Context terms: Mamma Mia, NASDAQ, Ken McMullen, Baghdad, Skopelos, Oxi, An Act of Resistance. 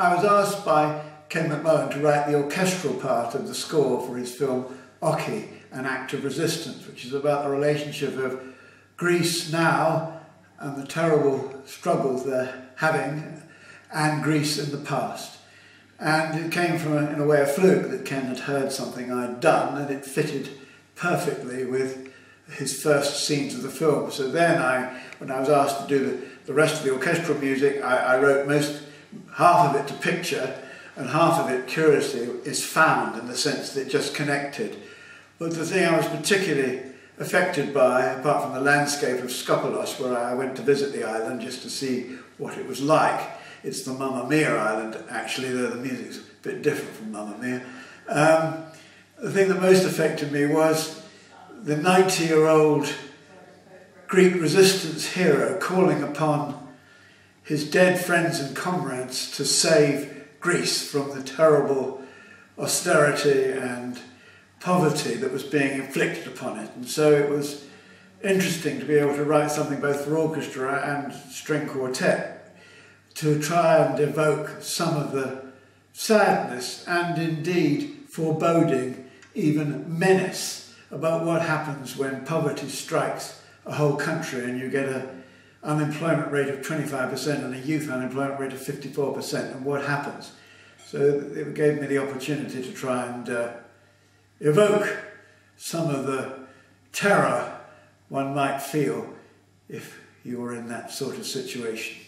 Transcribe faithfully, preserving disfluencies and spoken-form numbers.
I was asked by Ken McMullen to write the orchestral part of the score for his film Oxi, An Act of Resistance, which is about the relationship of Greece now and the terrible struggles they're having, and Greece in the past. And it came from, a, in a way, a fluke that Ken had heard something I'd done, and it fitted perfectly with his first scenes of the film. So then I, when I was asked to do the, the rest of the orchestral music, I, I wrote most, half of it to picture, and half of it, curiously, is found in the sense that it just connected. But the thing I was particularly affected by, apart from the landscape of Skopelos, where I went to visit the island just to see what it was like — it's the Mamma Mia island, actually, though the music's a bit different from Mamma Mia — um, the thing that most affected me was the ninety-year-old Greek resistance hero calling upon his dead friends and comrades to save Greece from the terrible austerity and poverty that was being inflicted upon it. And so it was interesting to be able to write something both for orchestra and string quartet to try and evoke some of the sadness and indeed foreboding, even menace, about what happens when poverty strikes a whole country and you get an unemployment rate of twenty-five percent and a youth unemployment rate of fifty-four percent, and what happens. So it gave me the opportunity to try and uh, evoke some of the terror one might feel if you were in that sort of situation.